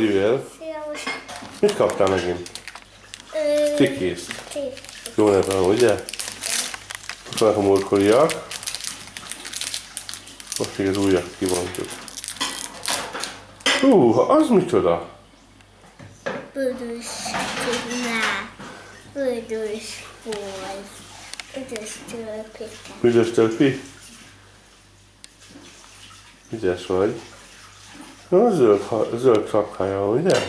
jöjjel. Mit kaptál megint? Stikeez. Jó neve, ugye? Felhomorkoliak. Most még az újat kivontuk. Húha, az micsoda? Büdös kíván. Büdös volt. Büdös tölpi. Büdös tölpi? Ügyes vagy. Na, zöld sapkája, ugye?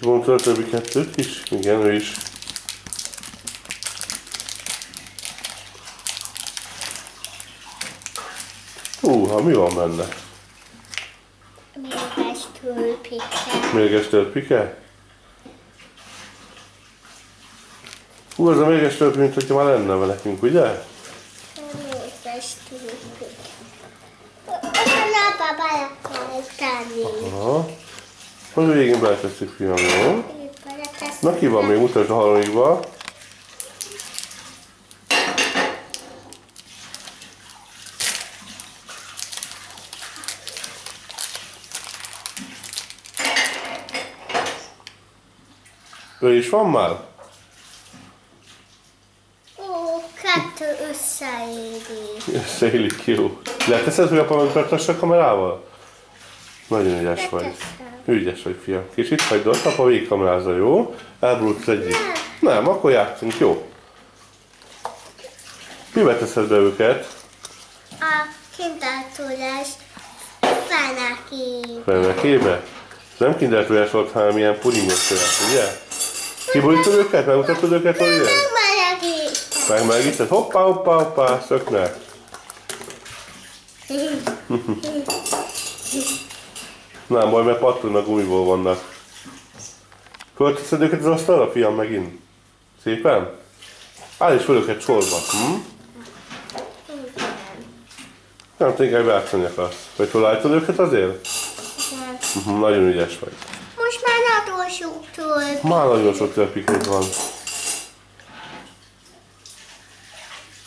Kivonta a többi kettőt is? Igen, ő is. Húha, mi van benne? Mérges tölpike. Mérges tölpike? Hú, ez a mérges tölpi, mint hogyha már lenne velekünk, ugye? Mérges tölpike. Ott a lába bele kell tenni. Aha. Az végén beletesszük, fiam, jó? Na, ki van még? Mutasd a harmadikba. Ő is van már? Ó, kettő összeélik. Összeélik, jó. Leteszed, hogy apa megtartassa a kamerával? Nagyon ügyes vagy. Ügyes vagy, fiam. Kicsit hagyd ott, apa végigkamerázza, jó? Elborult egyik. Nem, akkor játszunk, jó? Mivel teszed be őket? A kindertúrás fenekébe. Fenekébe? Nem kindertúrás volt, hanem ilyen pudingos tőles, ugye? Kiborítod őket? Megmutatod őket, hogy jön? Megmelegíted. Megmelegíted? Hoppá, hoppá, hoppá, szöknek. Nem baj, mert pattognak, gumiból vannak. Fölteszed őket az asztalra, fiam, megint? Szépen? Állíts fel őket sorba, hm? Nem tudom, inkább játszani akarsz. Vagy felállítod őket azért? Igen. Nagyon ügyes vagy. Most már nagyon sok tölpik. Már nagyon sok tölpikünk van.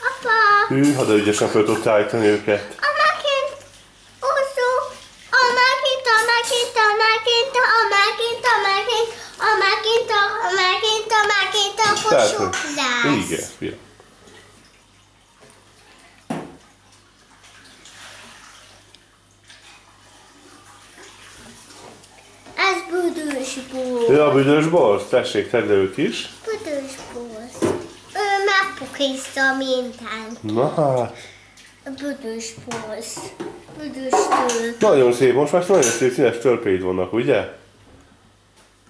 Apa! Hűha, de ügyesen fel tudtál állítani őket. Sok lesz. Igen, fiam. Ez büdös borz. Ja, büdös borz. Tessék, tedd őt is. Büdös borz. Ő megpukészta mindent. Na hát. Büdös borz. Büdös tölp. Nagyon szép. Most már nagyon szép színes tölpéid vannak, ugye?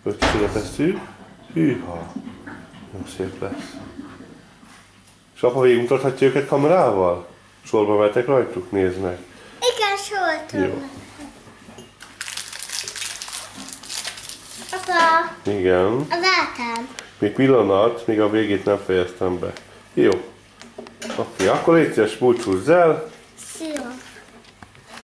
Öt is oda tesszük. Hűha. Nagyon szép lesz. És apa végigmutathatja őket kamerával? Sorba mehetek rajtuk? Nézd meg. Igen, sorba. Jó. Apa. Igen. Vártam. Még pillanat, még a végét nem fejeztem be. Jó. Oké, akkor légy szíves, búcsúzz el.